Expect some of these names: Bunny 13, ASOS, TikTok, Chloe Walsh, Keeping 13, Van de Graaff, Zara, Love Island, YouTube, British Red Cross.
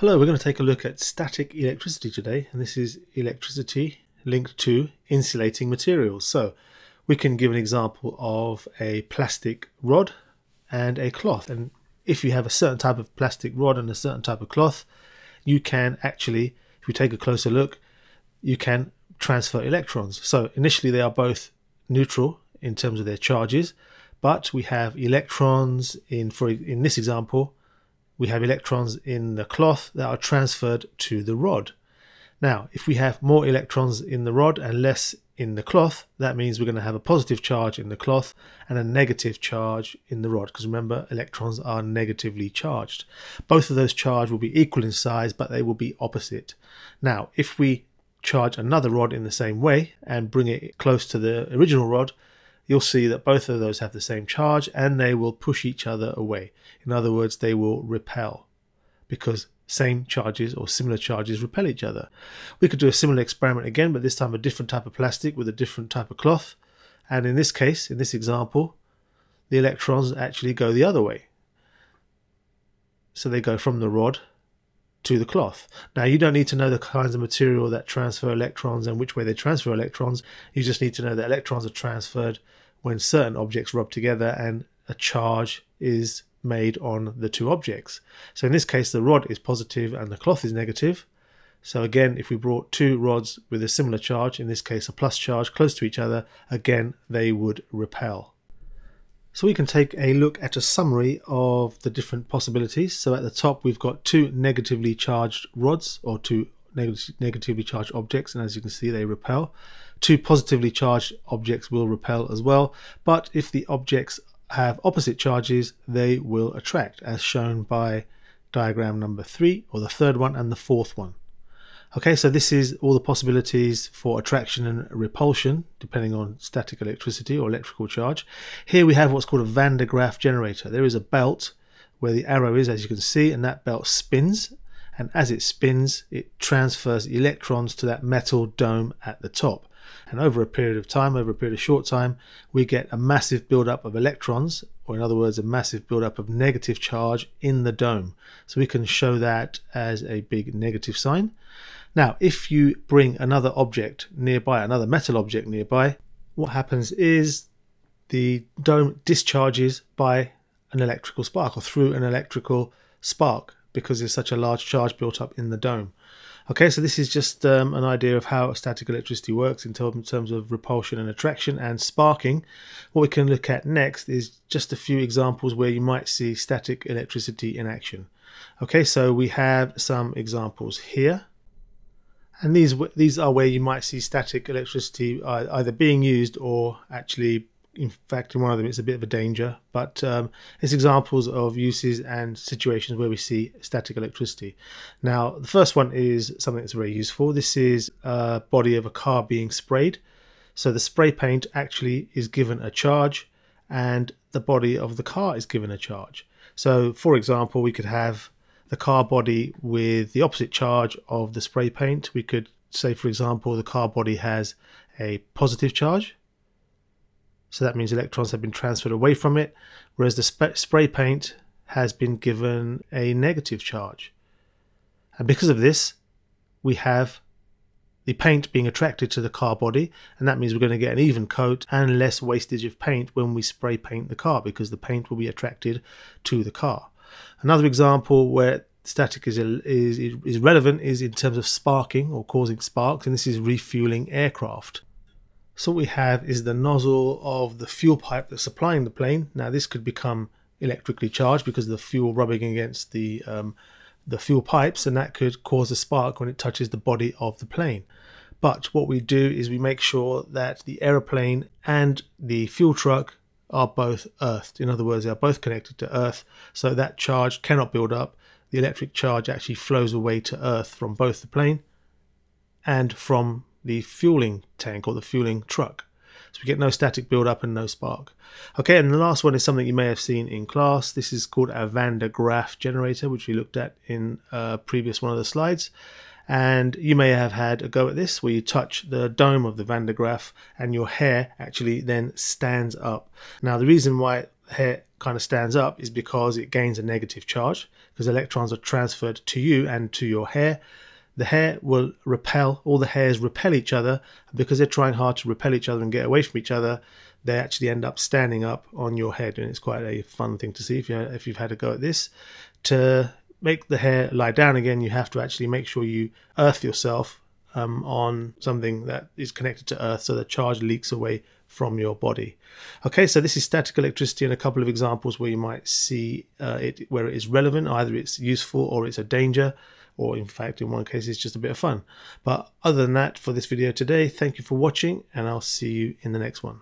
Hello, we're going to take a look at static electricity today, and this is electricity linked to insulating materials. So we can give an example of a plastic rod and a cloth, and if you have a certain type of plastic rod and a certain type of cloth, you can actually, if we take a closer look, you can transfer electrons. So initially they are both neutral in terms of their charges, but we have electrons in this example, we have electrons in the cloth that are transferred to the rod. Now, if we have more electrons in the rod and less in the cloth, that means we're going to have a positive charge in the cloth and a negative charge in the rod, because remember, electrons are negatively charged. Both of those charges will be equal in size, but they will be opposite. Now, if we charge another rod in the same way and bring it close to the original rod, you'll see that both of those have the same charge and they will push each other away. In other words, they will repel, because same charges or similar charges repel each other. We could do a similar experiment again, but this time a different type of plastic with a different type of cloth. And in this case, in this example, the electrons actually go the other way. So they go from the rod to the cloth. Now, you don't need to know the kinds of material that transfer electrons and which way they transfer electrons. You just need to know that electrons are transferred when certain objects rub together and a charge is made on the two objects. So in this case, the rod is positive and the cloth is negative. So again, if we brought two rods with a similar charge, in this case a plus charge, close to each other, again they would repel. So we can take a look at a summary of the different possibilities. So at the top we've got two negatively charged rods, or two negatively charged objects, and as you can see they repel. Two positively charged objects will repel as well, but if the objects have opposite charges they will attract, as shown by diagram number 3, or the third one and the fourth one. Okay, so this is all the possibilities for attraction and repulsion depending on static electricity or electrical charge. Here we have what's called a Van de Graaff generator. There is a belt where the arrow is, as you can see, and that belt spins, and as it spins it transfers electrons to that metal dome at the top. And over a period of time, over a period of short time, we get a massive buildup of electrons, or in other words, a massive buildup of negative charge in the dome. So we can show that as a big negative sign. Now, if you bring another object nearby, another metal object nearby, what happens is the dome discharges by an electrical spark, or through an electrical spark, because there's such a large charge built up in the dome. Okay, so this is just an idea of how static electricity works in terms of repulsion and attraction and sparking. What we can look at next is just a few examples where you might see static electricity in action. Okay, so we have some examples here. And these are where you might see static electricity either being used or actually, in fact, in one of them it's a bit of a danger, but it's examples of uses and situations where we see static electricity. Now, the first one is something that's very useful. This is a body of a car being sprayed. So the spray paint actually is given a charge and the body of the car is given a charge. So, for example, we could have the car body with the opposite charge of the spray paint. We could say, for example, the car body has a positive charge. So that means electrons have been transferred away from it, whereas the spray paint has been given a negative charge. And because of this, we have the paint being attracted to the car body, and that means we're going to get an even coat and less wastage of paint when we spray paint the car, because the paint will be attracted to the car. Another example where static is relevant is in terms of sparking or causing sparks, and this is refueling aircraft. So what we have is the nozzle of the fuel pipe that's supplying the plane. Now this could become electrically charged because of the fuel rubbing against the fuel pipes, and that could cause a spark when it touches the body of the plane. But what we do is we make sure that the aeroplane and the fuel truck are both earthed. In other words, they are both connected to earth, so that charge cannot build up. The electric charge actually flows away to earth from both the plane and from the fueling tank or the fueling truck. So we get no static build-up and no spark. Okay, and the last one is something you may have seen in class. This is called a Van de Graaff generator, which we looked at in a previous one of the slides. And you may have had a go at this, where you touch the dome of the Van de Graaff and your hair actually then stands up. Now, the reason why hair kind of stands up is because it gains a negative charge, because electrons are transferred to you and to your hair. The hair will repel, all the hairs repel each other, and because they're trying hard to repel each other and get away from each other, they actually end up standing up on your head, and it's quite a fun thing to see. If you've had a go at this, to make the hair lie down again, you have to actually make sure you earth yourself on something that is connected to earth, so the charge leaks away from your body. Okay, so this is static electricity, and a couple of examples where you might see it where it is relevant. Either it's useful or it's a danger, or in fact in one case it's just a bit of fun. But other than that, for this video today, thank you for watching, and I'll see you in the next one.